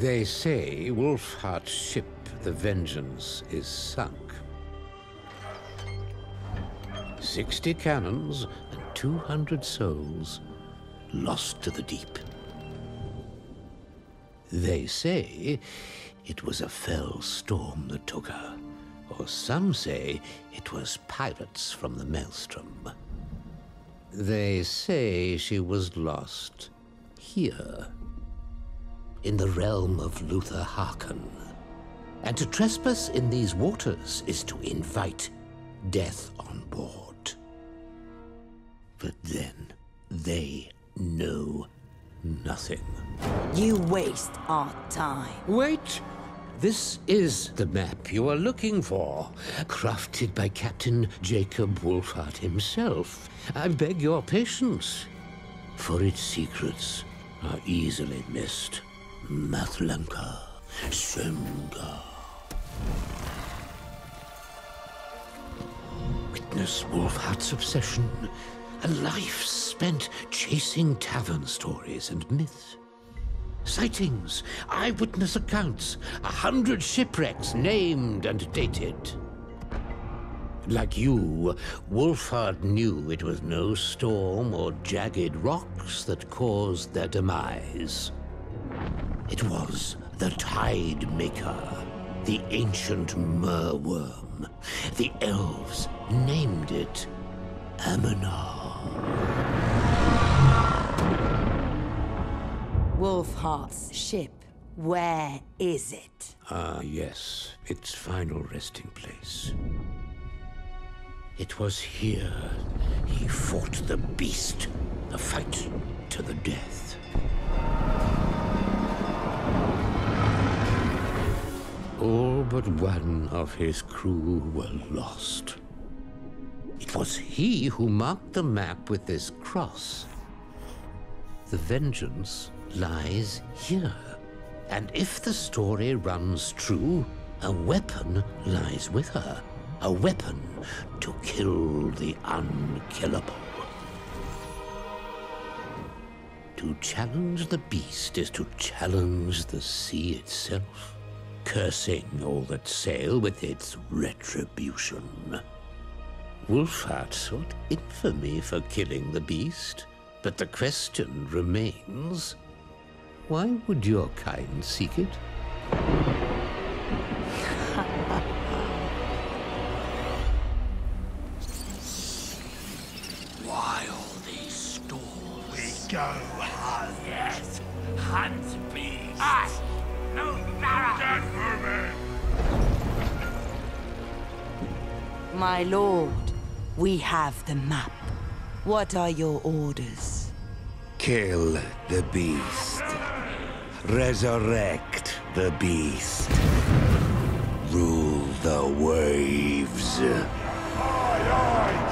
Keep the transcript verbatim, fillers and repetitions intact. They say Wolfheart's ship, the Vengeance, is sunk. Sixty cannons and two hundred souls lost to the deep. They say it was a fell storm that took her, or some say it was pirates from the Maelstrom. They say she was lost here, in the realm of Luthor Harkon. And to trespass in these waters is to invite death on board. But then they know nothing. You waste our time. Wait! This is the map you are looking for, crafted by Captain Jacob Wolfhart himself. I beg your patience, for its secrets are easily missed. Mathlanka, Sunda. Witness Wolfhart's obsession. A life spent chasing tavern stories and myths. Sightings, eyewitness accounts, a hundred shipwrecks named and dated. Like you, Wolfhard knew it was no storm or jagged rocks that caused their demise. It was the Tide Maker, the ancient merwyrm. The elves named it Amanar. Wolfheart's ship, where is it? Ah, yes, its final resting place. It was here he fought the beast, the fight to the death. All but one of his crew were lost. It was he who marked the map with this cross. The Vengeance lies here. And if the story runs true, a weapon lies with her. A weapon to kill the unkillable. To challenge the beast is to challenge the sea itself, cursing all that sail with its retribution. Wolfhard sought infamy for killing the beast, but the question remains, why would your kind seek it? Why all these storms? We go hunt. Yes, hunt beasts. Us, no matter. Stand for me. My lord, we have the map. What are your orders? Kill the beast. Resurrect the beast. Rule the waves. Aye, aye.